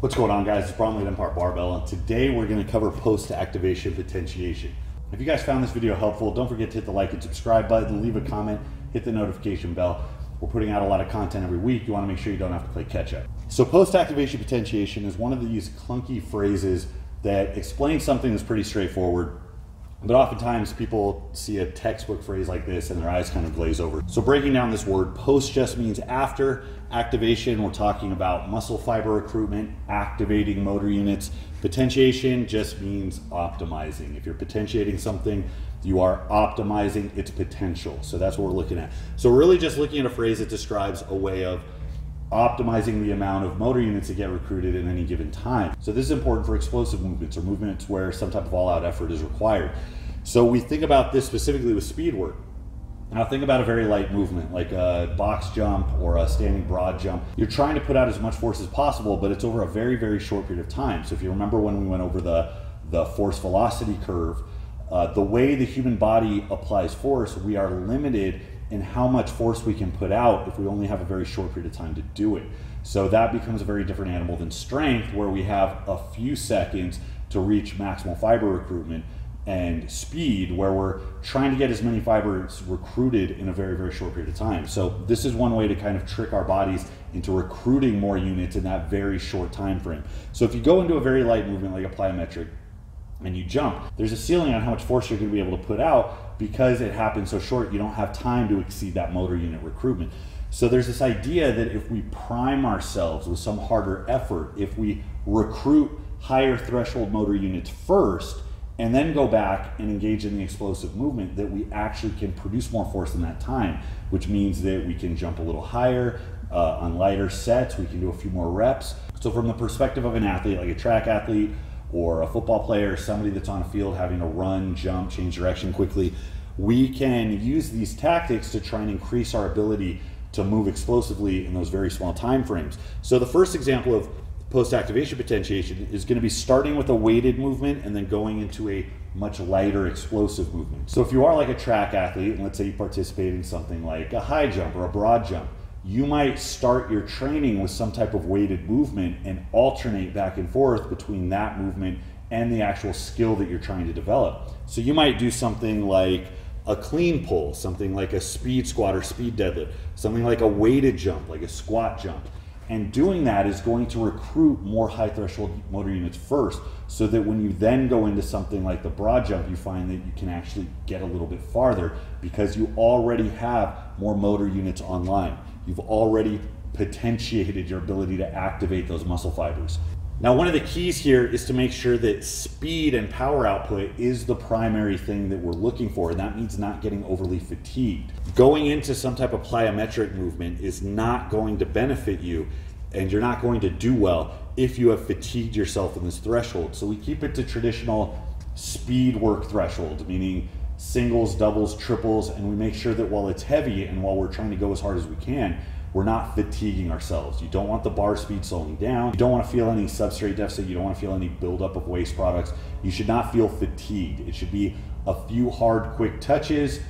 What's going on, guys? It's Bromley at Empire Barbell, and today we're going to cover post activation potentiation. If you guys found this video helpful, don't forget to hit the like and subscribe button, leave a comment, hit the notification bell. We're putting out a lot of content every week. You want to make sure you don't have to play catch up. So post activation potentiation is one of these clunky phrases that explains something that's pretty straightforward, but oftentimes people see a textbook phrase like this and their eyes kind of glaze over. So breaking down this word, post just means after. Activation, we're talking about muscle fiber recruitment, activating motor units. Potentiation just means optimizing. If you're potentiating something, you are optimizing its potential. So that's what we're looking at. So we're really just looking at a phrase that describes a way of optimizing the amount of motor units that get recruited in any given time. So this is important for explosive movements or movements where some type of all-out effort is required. So we think about this specifically with speed work. Now think about a very light movement like a box jump or a standing broad jump. You're trying to put out as much force as possible, but it's over a very, very short period of time. So if you remember when we went over the force velocity curve, the way the human body applies force, we are limited and how much force we can put out if we only have a very short period of time to do it. So that becomes a very different animal than strength, where we have a few seconds to reach maximal fiber recruitment, and speed, where we're trying to get as many fibers recruited in a very, very short period of time. So this is one way to kind of trick our bodies into recruiting more units in that very short time frame. So if you go into a very light movement like a plyometric and you jump, there's a ceiling on how much force you're going to be able to put out. Because it happens so short, you don't have time to exceed that motor unit recruitment. So there's this idea that if we prime ourselves with some harder effort, if we recruit higher threshold motor units first and then go back and engage in the explosive movement, that we actually can produce more force in that time, which means that we can jump a little higher on lighter sets, we can do a few more reps. So from the perspective of an athlete, like a track athlete, or a football player, somebody that's on a field having to run, jump, change direction quickly, we can use these tactics to try and increase our ability to move explosively in those very small time frames. So the first example of post-activation potentiation is going to be starting with a weighted movement and then going into a much lighter explosive movement. So if you are like a track athlete, and let's say you participate in something like a high jump or a broad jump, you might start your training with some type of weighted movement and alternate back and forth between that movement and the actual skill that you're trying to develop. So you might do something like a clean pull, something like a speed squat or speed deadlift, something like a weighted jump, like a squat jump. And doing that is going to recruit more high threshold motor units first, so that when you then go into something like the broad jump, you find that you can actually get a little bit farther because you already have more motor units online. You've already potentiated your ability to activate those muscle fibers. Now, one of the keys here is to make sure that speed and power output is the primary thing that we're looking for, and that means not getting overly fatigued. Going into some type of plyometric movement is not going to benefit you, and you're not going to do well if you have fatigued yourself in this threshold. So we keep it to traditional speed work threshold, meaning singles, doubles, triples, and we make sure that while it's heavy and while we're trying to go as hard as we can, we're not fatiguing ourselves. You don't want the bar speed slowing down. You don't want to feel any substrate deficit. You don't want to feel any buildup of waste products. You should not feel fatigued. It should be a few hard, quick touches,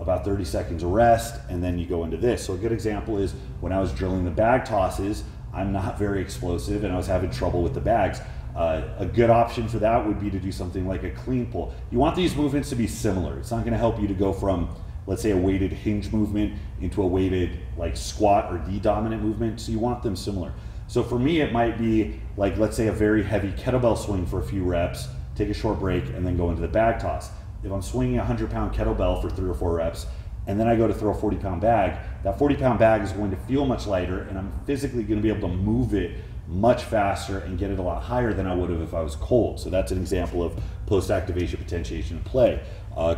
about 30 seconds of rest, and then you go into this. So a good example is when I was drilling the bag tosses, I'm not very explosive and I was having trouble with the bags. A good option for that would be to do something like a clean pull. You want these movements to be similar. It's not going to help you to go from, let's say, a weighted hinge movement into a weighted like squat or D dominant movement. So you want them similar. So for me, it might be like, let's say, a very heavy kettlebell swing for a few reps, take a short break, and then go into the bag toss. If I'm swinging a 100-pound kettlebell for 3 or 4 reps, and then I go to throw a 40-pound bag, that 40-pound bag is going to feel much lighter, and I'm physically going to be able to move it much faster and get it a lot higher than I would have if I was cold. So that's an example of post-activation potentiation play.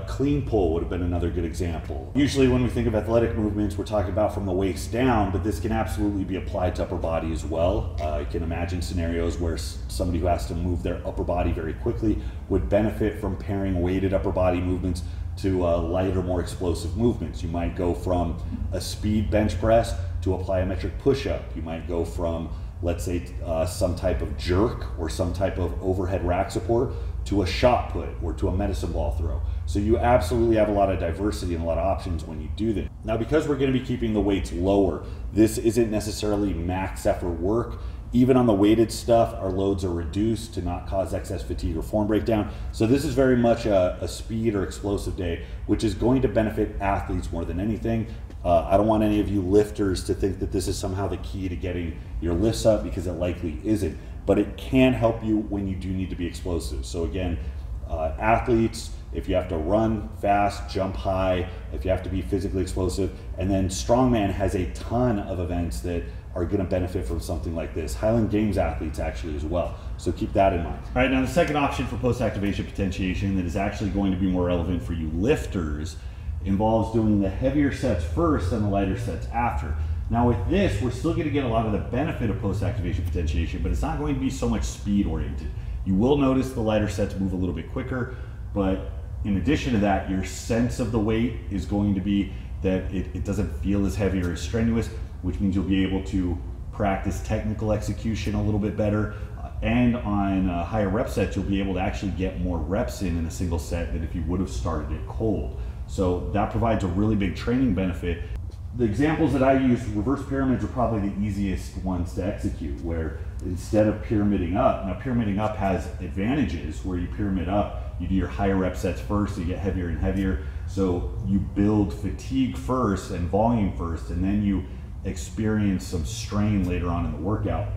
Clean pull would have been another good example. Usually when we think of athletic movements, we're talking about from the waist down, but this can absolutely be applied to upper body as well. I can imagine scenarios where somebody who has to move their upper body very quickly would benefit from pairing weighted upper body movements to lighter, more explosive movements. You might go from a speed bench press to a plyometric push-up. You might go from, let's say, some type of jerk or some type of overhead rack support to a shot put or to a medicine ball throw. So you absolutely have a lot of diversity and a lot of options when you do that. Now, because we're going to be keeping the weights lower, this isn't necessarily max effort work. Even on the weighted stuff, our loads are reduced to not cause excess fatigue or form breakdown. So this is very much a speed or explosive day, which is going to benefit athletes more than anything. I don't want any of you lifters to think that this is somehow the key to getting your lifts up, because it likely isn't, but it can help you when you do need to be explosive. So again, athletes, if you have to run fast, jump high, if you have to be physically explosive, and then strongman has a ton of events that are going to benefit from something like this. Highland Games athletes actually as well. So keep that in mind. All right, now the second option for post-activation potentiation that is actually going to be more relevant for you lifters involves doing the heavier sets first and the lighter sets after. Now with this, we're still going to get a lot of the benefit of post-activation potentiation, but it's not going to be so much speed oriented. You will notice the lighter sets move a little bit quicker, but in addition to that, your sense of the weight is going to be that it doesn't feel as heavy or as strenuous, which means you'll be able to practice technical execution a little bit better. And on higher rep sets, you'll be able to actually get more reps in a single set than if you would have started it cold. So that provides a really big training benefit. The examples that I use, reverse pyramids, are probably the easiest ones to execute, where instead of pyramiding up, now pyramiding up has advantages where you pyramid up, you do your higher rep sets first, so you get heavier and heavier. So you build fatigue first and volume first, and then you experience some strain later on in the workout.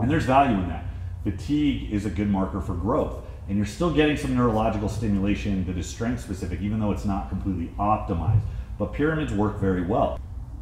And there's value in that. Fatigue is a good marker for growth, and you're still getting some neurological stimulation that is strength specific, even though it's not completely optimized. But pyramids work very well.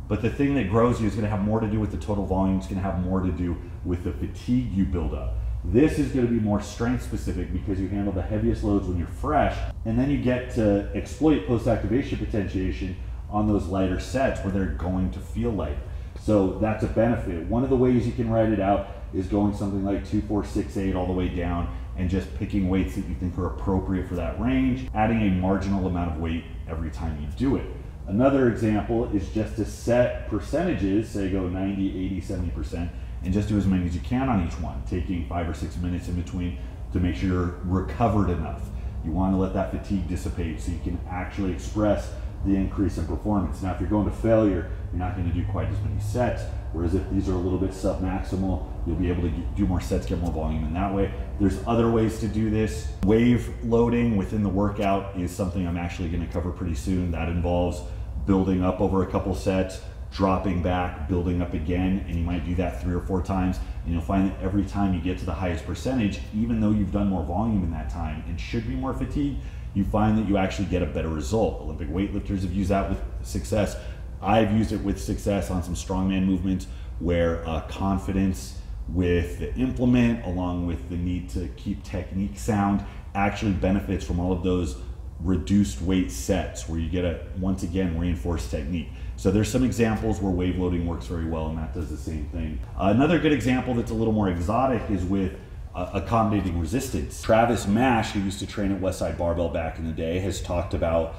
But the thing that grows you is gonna have more to do with the total volume, it's gonna have more to do with the fatigue you build up. This is gonna be more strength specific because you handle the heaviest loads when you're fresh, and then you get to exploit post-activation potentiation on those lighter sets where they're going to feel light. So that's a benefit. One of the ways you can write it out is going something like 2, 4, 6, 8 all the way down and just picking weights that you think are appropriate for that range, adding a marginal amount of weight every time you do it. Another example is just to set percentages, say go 90, 80, 70%, and just do as many as you can on each one, taking 5 or 6 minutes in between to make sure you're recovered enough. You want to let that fatigue dissipate so you can actually express the increase in performance. Now, if you're going to failure, you're not going to do quite as many sets, whereas if these are a little bit sub-maximal, you'll be able to do more sets, get more volume in that way. There's other ways to do this. Wave loading within the workout is something I'm actually going to cover pretty soon. That involves building up over a couple sets, dropping back, building up again, and you might do that 3 or 4 times, and you'll find that every time you get to the highest percentage, even though you've done more volume in that time and should be more fatigued, you find that you actually get a better result. Olympic weightlifters have used that with success. I've used it with success on some strongman movements where confidence with the implement, along with the need to keep technique sound, actually benefits from all of those reduced weight sets where you get a, once again, reinforced technique. So there's some examples where wave loading works very well, and that does the same thing. Another good example that's a little more exotic is with accommodating resistance. Travis Mash, who used to train at Westside Barbell back in the day, has talked about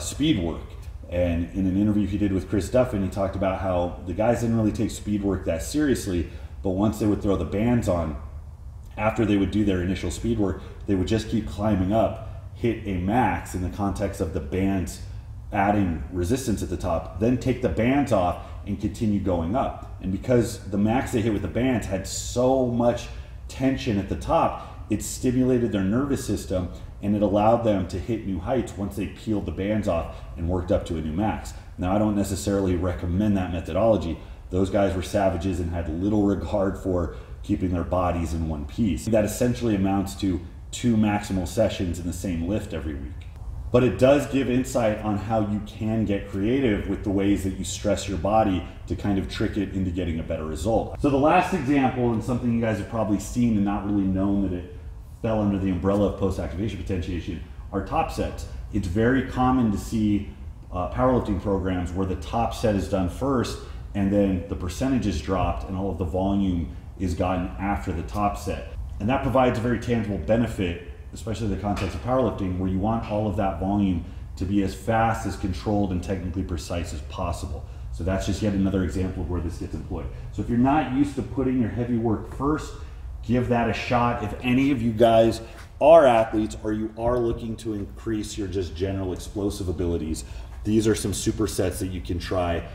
speed work. And in an interview he did with Chris Duffin, he talked about how the guys didn't really take speed work that seriously, but once they would throw the bands on, after they would do their initial speed work, they would just keep climbing up, hit a max in the context of the bands adding resistance at the top, then take the bands off and continue going up. And because the max they hit with the bands had so much tension at the top, it stimulated their nervous system and it allowed them to hit new heights once they peeled the bands off and worked up to a new max. Now, I don't necessarily recommend that methodology. Those guys were savages and had little regard for keeping their bodies in one piece. That essentially amounts to 2 maximal sessions in the same lift every week. But it does give insight on how you can get creative with the ways that you stress your body to kind of trick it into getting a better result. So the last example, and something you guys have probably seen and not really known that it fell under the umbrella of post-activation potentiation, are top sets. It's very common to see powerlifting programs where the top set is done first and then the percentage is dropped and all of the volume is gotten after the top set. And that provides a very tangible benefit, especially in the context of powerlifting, where you want all of that volume to be as fast, as controlled, and technically precise as possible. So that's just yet another example of where this gets employed. So if you're not used to putting your heavy work first, give that a shot. If any of you guys are athletes or you are looking to increase your just general explosive abilities, these are some supersets that you can try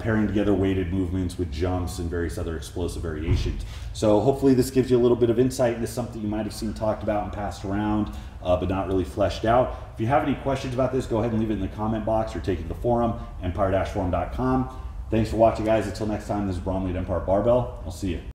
pairing together weighted movements with jumps and various other explosive variations. So hopefully this gives you a little bit of insight into something you might have seen talked about and passed around, but not really fleshed out. If you have any questions about this, go ahead and leave it in the comment box or take it to the forum, empire-forum.com. Thanks for watching, guys. Until next time, this is Bromley at Empire Barbell. I'll see you.